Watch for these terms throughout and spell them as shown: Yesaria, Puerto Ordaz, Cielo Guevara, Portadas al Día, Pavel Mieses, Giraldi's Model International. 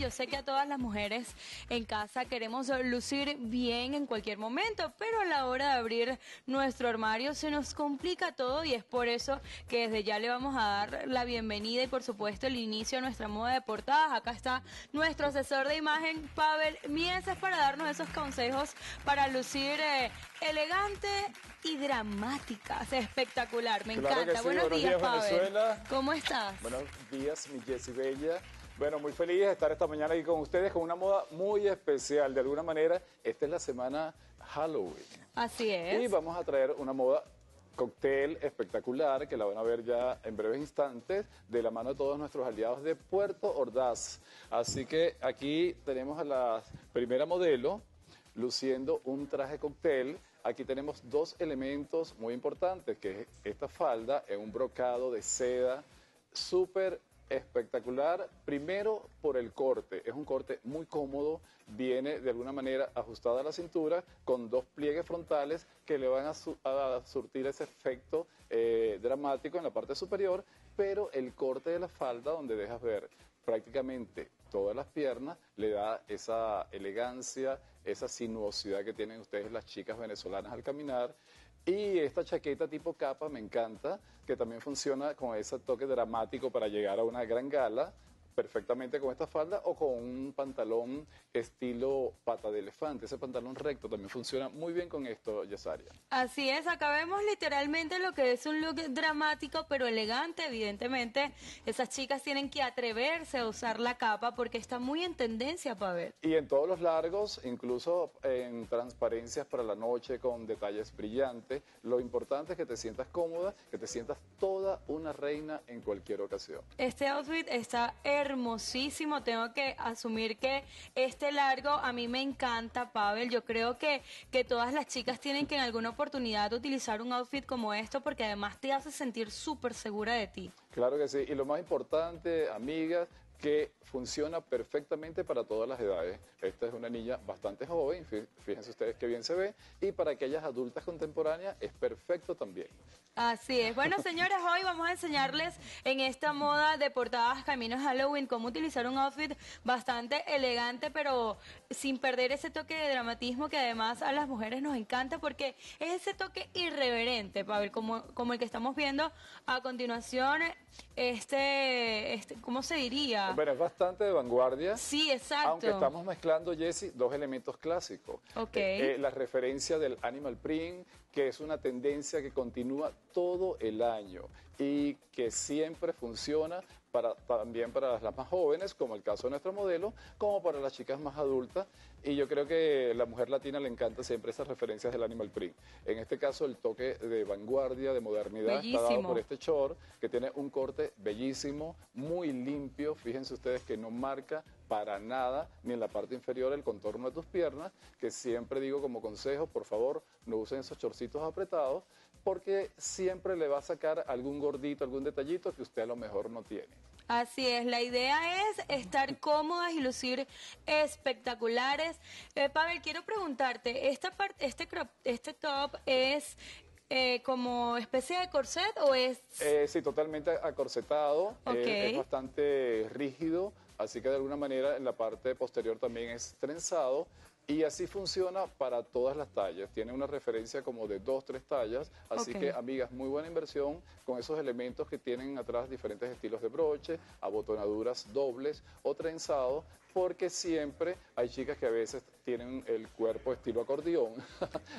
Yo sé que a todas las mujeres en casa queremos lucir bien en cualquier momento, pero a la hora de abrir nuestro armario se nos complica todo, y es por eso que desde ya le vamos a dar la bienvenida y por supuesto el inicio a nuestra moda de portadas. Acá está nuestro asesor de imagen, Pavel Mieses, para darnos esos consejos para lucir elegante y dramática. Es espectacular, me encanta. Sí, buenos días, Pavel. Venezuela. ¿Cómo estás? Buenos días, mi Jessie Bella. Bueno, muy feliz de estar esta mañana aquí con ustedes con una moda muy especial. De alguna manera, esta es la semana Halloween. Así es. Y vamos a traer una moda cóctel espectacular que la van a ver ya en breves instantes de la mano de todos nuestros aliados de Puerto Ordaz. Así que aquí tenemos a la primera modelo luciendo un traje cóctel. Aquí tenemos dos elementos muy importantes, que es esta falda en un brocado de seda súper espectacular. Primero por el corte, es un corte muy cómodo, viene de alguna manera ajustada a la cintura con dos pliegues frontales que le van a surtir ese efecto dramático en la parte superior, pero el corte de la falda, donde dejas ver prácticamente todas las piernas, le da esa elegancia, esa sinuosidad que tienen ustedes las chicas venezolanas al caminar. Y esta chaqueta tipo capa me encanta, que también funciona con ese toque dramático para llegar a una gran gala, perfectamente con esta falda o con un pantalón estilo pata de elefante. Ese pantalón recto también funciona muy bien con esto, Yesaria. Así es, acá vemos literalmente lo que es un look dramático pero elegante. Evidentemente, esas chicas tienen que atreverse a usar la capa porque está muy en tendencia, Pavel. Y en todos los largos, incluso en transparencias para la noche con detalles brillantes. Lo importante es que te sientas cómoda, que te sientas toda una reina en cualquier ocasión. Este outfit está hermosísimo. Tengo que asumir que este largo a mí me encanta, Pavel. Yo creo que todas las chicas tienen que en alguna oportunidad utilizar un outfit como esto, porque además te hace sentir súper segura de ti. Claro que sí, y lo más importante, amigas, que funciona perfectamente para todas las edades. Esta es una niña bastante joven, fíjense ustedes qué bien se ve, y para aquellas adultas contemporáneas es perfecto también. Así es. Bueno, señores, hoy vamos a enseñarles en esta moda de portadas camino Halloween cómo utilizar un outfit bastante elegante, pero sin perder ese toque de dramatismo que además a las mujeres nos encanta, porque es ese toque irreverente, Pavel, como el que estamos viendo a continuación. ¿Cómo se diría? Bueno, es bastante de vanguardia. Sí, exacto. Aunque estamos mezclando, Jessie, dos elementos clásicos. Ok. La referencia del animal print, que es una tendencia que continúa todo el año y que siempre funciona también para las más jóvenes, como el caso de nuestro modelo, como para las chicas más adultas. Y yo creo que a la mujer latina le encanta siempre esas referencias del animal print. En este caso, el toque de vanguardia, de modernidad, bellísimo, está dado por este short, que tiene un corte bellísimo, muy limpio. Fíjense ustedes que no marca para nada, ni en la parte inferior, el contorno de tus piernas, que siempre digo como consejo, por favor, no usen esos chorcitos apretados, porque siempre le va a sacar algún gordito, algún detallito que usted a lo mejor no tiene. Así es, la idea es estar cómodas y lucir espectaculares. Pavel, quiero preguntarte, este top es como especie de corset o es... sí, totalmente acorsetado, okay. Es bastante rígido, así que de alguna manera en la parte posterior también es trenzado. Y así funciona para todas las tallas. Tiene una referencia como de 2, 3 tallas. Así que, amigas, muy buena inversión con esos elementos que tienen atrás diferentes estilos de broche, abotonaduras dobles o trenzados, porque siempre hay chicas que a veces tienen el cuerpo estilo acordeón.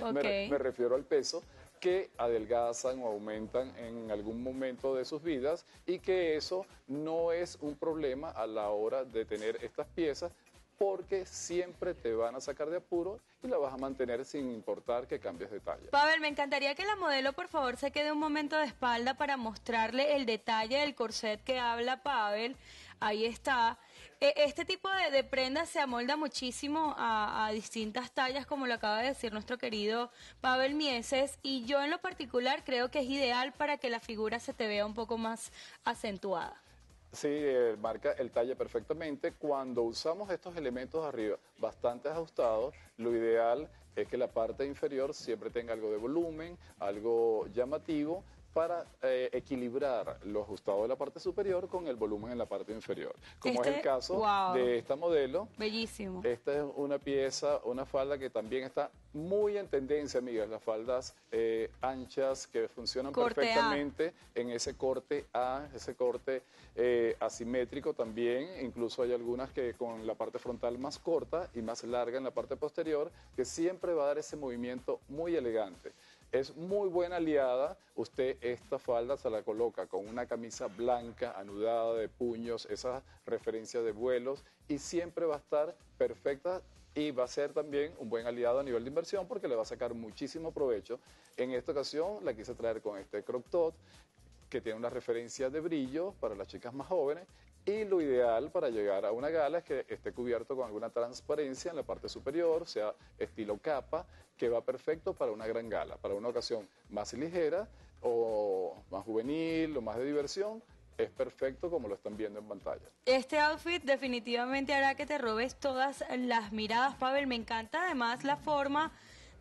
Okay. Me refiero al peso, que adelgazan o aumentan en algún momento de sus vidas, y que eso no es un problema a la hora de tener estas piezas, porque siempre te van a sacar de apuro y la vas a mantener sin importar que cambies de talla. Pavel, me encantaría que la modelo, por favor, se quede un momento de espalda para mostrarle el detalle del corset que habla Pavel. Ahí está. Este tipo de prenda se amolda muchísimo a distintas tallas, como lo acaba de decir nuestro querido Pavel Mieses, y yo en lo particular creo que es ideal para que la figura se te vea un poco más acentuada. Sí, marca el talle perfectamente. Cuando usamos estos elementos arriba, bastante ajustados, lo ideal es que la parte inferior siempre tenga algo de volumen, algo llamativo, para equilibrar lo ajustado de la parte superior con el volumen en la parte inferior. Como es el caso de esta modelo. Bellísimo. Esta es una pieza, una falda que también está muy en tendencia, amigas. Las faldas anchas que funcionan perfectamente en ese corte A, ese corte asimétrico también. Incluso hay algunas que con la parte frontal más corta y más larga en la parte posterior, que siempre va a dar ese movimiento muy elegante. Es muy buena aliada. Usted esta falda se la coloca con una camisa blanca, anudada, de puños, esas referencias de vuelos, y siempre va a estar perfecta y va a ser también un buen aliado a nivel de inversión porque le va a sacar muchísimo provecho. En esta ocasión la quise traer con este crop top que tiene una referencia de brillo para las chicas más jóvenes. Y lo ideal para llegar a una gala es que esté cubierto con alguna transparencia en la parte superior, sea estilo capa, que va perfecto para una gran gala, para una ocasión más ligera o más juvenil o más de diversión. Es perfecto como lo están viendo en pantalla. Este outfit definitivamente hará que te robes todas las miradas, Pavel. Me encanta además la forma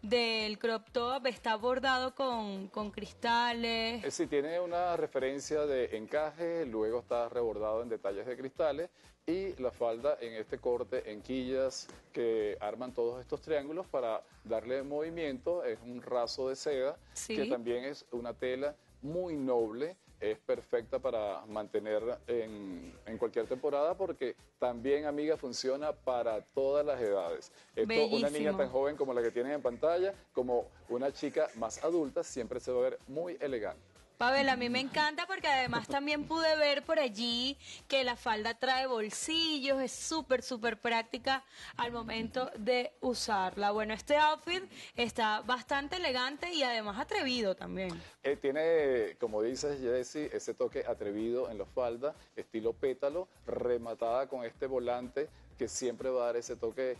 del crop top, está bordado con cristales. Sí, tiene una referencia de encaje, luego está rebordado en detalles de cristales y la falda en este corte en quillas que arman todos estos triángulos para darle movimiento. Es un raso de seda que también es una tela muy noble. Es perfecta para mantener en cualquier temporada porque también, amiga, funciona para todas las edades. Esto, una niña tan joven como la que tienen en pantalla, como una chica más adulta, siempre se va a ver muy elegante. Pavel, a mí me encanta porque además también pude ver por allí que la falda trae bolsillos, es súper práctica al momento de usarla. Bueno, este outfit está bastante elegante y además atrevido también. Tiene, como dices, Jessie, ese toque atrevido en la falda, estilo pétalo, rematada con este volante que siempre va a dar ese toque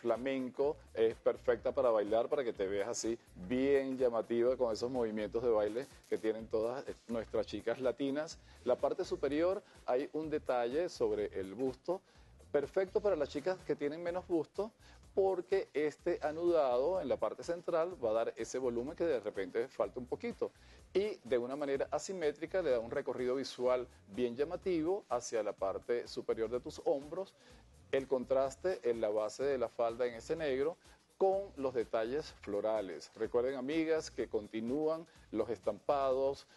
flamenco. Es perfecta para bailar, para que te veas así bien llamativa con esos movimientos de baile que tienen todas nuestras chicas latinas. La parte superior hay un detalle sobre el busto, perfecto para las chicas que tienen menos busto, porque este anudado en la parte central va a dar ese volumen que de repente falta un poquito. Y de una manera asimétrica le da un recorrido visual bien llamativo hacia la parte superior de tus hombros. El contraste en la base de la falda en ese negro con los detalles florales. Recuerden, amigas, que continúan los estampados,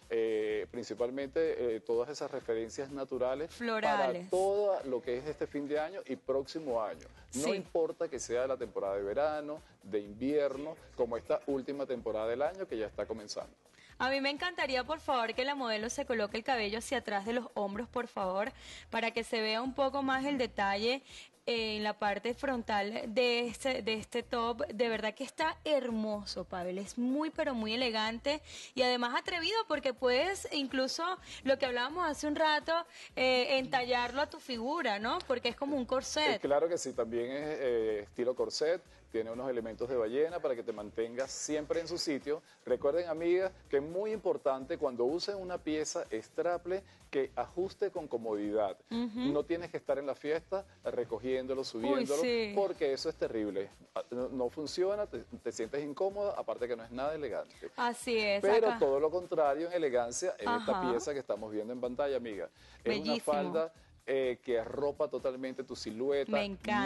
principalmente todas esas referencias naturales florales para todo lo que es este fin de año y próximo año. No importa que sea la temporada de verano, de invierno, como esta última temporada del año que ya está comenzando. A mí me encantaría, por favor, que la modelo se coloque el cabello hacia atrás de los hombros, por favor, para que se vea un poco más el detalle en la parte frontal de este top. De verdad que está hermoso, Pavel. Es muy, pero muy elegante y además atrevido porque puedes, incluso lo que hablábamos hace un rato, entallarlo a tu figura, ¿no? Porque es como un corset. Claro que sí, también es estilo corset. Tiene unos elementos de ballena para que te mantengas siempre en su sitio. Recuerden, amigas, que es muy importante cuando usen una pieza straple que ajuste con comodidad. No tienes que estar en la fiesta recogiéndolo, subiéndolo, porque eso es terrible. No funciona, te sientes incómoda, aparte que no es nada elegante. Así es. Pero todo lo contrario en elegancia es esta pieza que estamos viendo en pantalla, amiga. Es una falda que arropa totalmente tu silueta,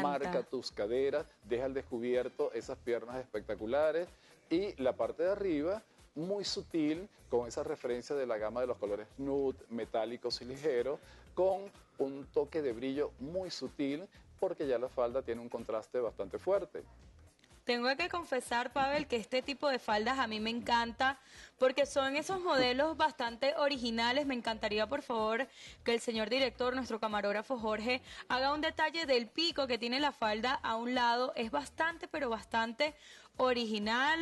marca tus caderas, deja al descubierto esas piernas espectaculares y la parte de arriba muy sutil con esa referencia de la gama de los colores nude, metálicos y ligeros, con un toque de brillo muy sutil porque ya la falda tiene un contraste bastante fuerte. Tengo que confesar, Pavel, que este tipo de faldas a mí me encanta porque son esos modelos bastante originales. Me encantaría, por favor, que el señor director, nuestro camarógrafo Jorge, haga un detalle del pico que tiene la falda a un lado. Es bastante, pero bastante original.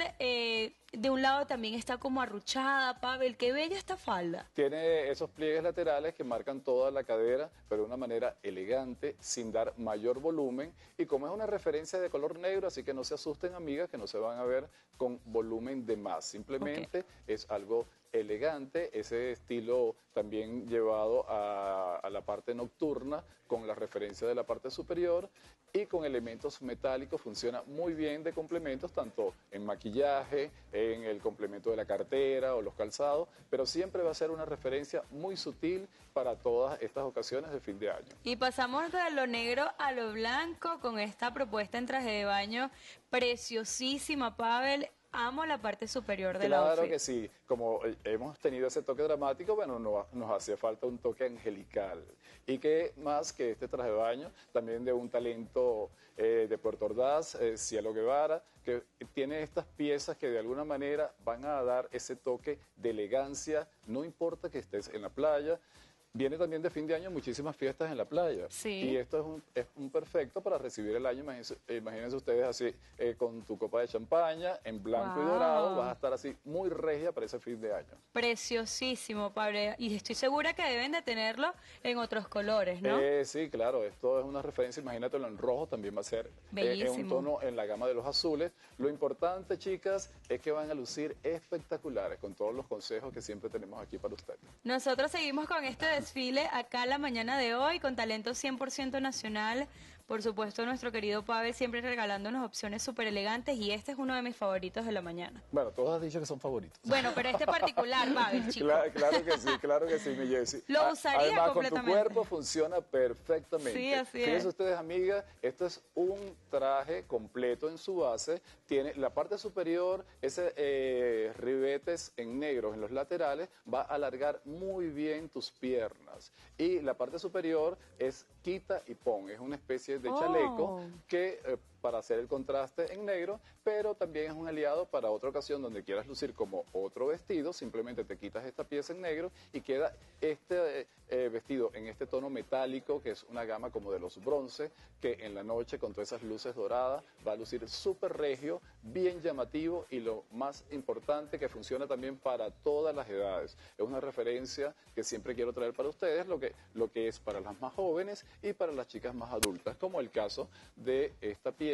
De un lado también está como arruchada, Pavel. Qué bella esta falda. Tiene esos pliegues laterales que marcan toda la cadera, pero de una manera elegante, sin dar mayor volumen. Y como es una referencia de color negro, así que no se asusten, amigas, que no se van a ver con volumen de más. Simplemente es algo elegante, ese estilo también llevado a la parte nocturna con la referencia de la parte superior y con elementos metálicos. Funciona muy bien de complementos, tanto en maquillaje, en el complemento de la cartera o los calzados, pero siempre va a ser una referencia muy sutil para todas estas ocasiones de fin de año. Y pasamos de lo negro a lo blanco con esta propuesta en traje de baño preciosísima, Pavel. Amo la parte superior del outfit. Claro que sí, como hemos tenido ese toque dramático, bueno, nos hacía falta un toque angelical. Y que más que este traje de baño, también de un talento de Puerto Ordaz, Cielo Guevara, que tiene estas piezas que de alguna manera van a dar ese toque de elegancia, no importa que estés en la playa. Viene también de fin de año muchísimas fiestas en la playa. Sí. Y esto es un perfecto para recibir el año. Imagínense ustedes así, con tu copa de champaña, en blanco y dorado, vas a estar así muy regia para ese fin de año. Preciosísimo, Pablo. Y estoy segura que deben de tenerlo en otros colores, ¿no? Sí, claro. Esto es una referencia. Imagínatelo en rojo, también va a ser bellísimo. En un tono en la gama de los azules. Lo importante, chicas, es que van a lucir espectaculares con todos los consejos que siempre tenemos aquí para ustedes. Nosotros seguimos con este desfile acá la mañana de hoy con talento 100% nacional. Por supuesto, nuestro querido Pavel siempre regalándonos opciones súper elegantes, y este es uno de mis favoritos de la mañana. Bueno, todos has dicho que son favoritos. Bueno, pero este particular, Pavel, chico. Claro que sí, mi Jessy. Lo usaría además, completamente. Con tu cuerpo funciona perfectamente. Sí, así es. Fíjense ustedes, amigas, esto es un traje completo en su base. Tiene la parte superior, ese ribetes en negro en los laterales, va a alargar muy bien tus piernas. Y la parte superior es quita y pon, es una especie de chaleco que para hacer el contraste en negro, pero también es un aliado para otra ocasión donde quieras lucir como otro vestido. Simplemente te quitas esta pieza en negro y queda este vestido en este tono metálico, que es una gama como de los bronce, que en la noche con todas esas luces doradas va a lucir súper regio, bien llamativo, y lo más importante, que funciona también para todas las edades. Es una referencia que siempre quiero traer para ustedes, lo que es para las más jóvenes y para las chicas más adultas, como el caso de esta pieza,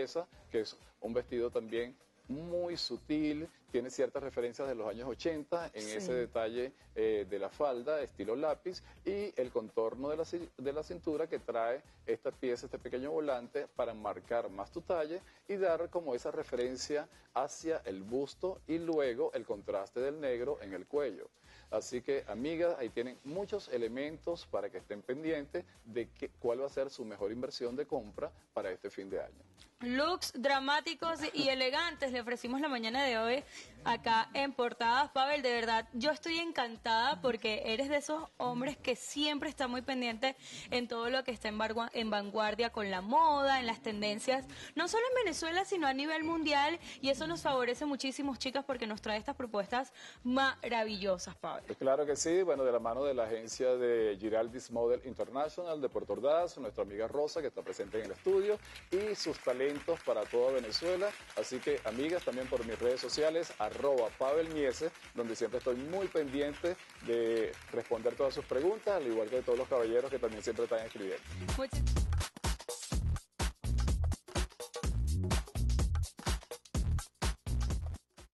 que es un vestido también muy sutil, tiene ciertas referencias de los años 80 en ese detalle de la falda, estilo lápiz, y el contorno de la cintura que trae esta pieza, este pequeño volante, para marcar más tu talle y dar como esa referencia hacia el busto y luego el contraste del negro en el cuello. Así que, amigas, ahí tienen muchos elementos para que estén pendientes de cuál va a ser su mejor inversión de compra para este fin de año. Looks dramáticos y elegantes le ofrecimos la mañana de hoy acá en Portadas. Pavel, de verdad, yo estoy encantada porque eres de esos hombres que siempre está muy pendiente en todo lo que está en vanguardia con la moda, en las tendencias, no solo en Venezuela, sino a nivel mundial, y eso nos favorece muchísimo, chicas, porque nos trae estas propuestas maravillosas, Pavel. Pues claro que sí, bueno, de la mano de la agencia de Giraldi's Model International de Puerto Ordaz, nuestra amiga Rosa, que está presente en el estudio, y sus talentos para toda Venezuela. Así que, amigas, también por mis redes sociales, @PavelMieses, donde siempre estoy muy pendiente de responder todas sus preguntas, al igual que de todos los caballeros que también siempre están escribiendo.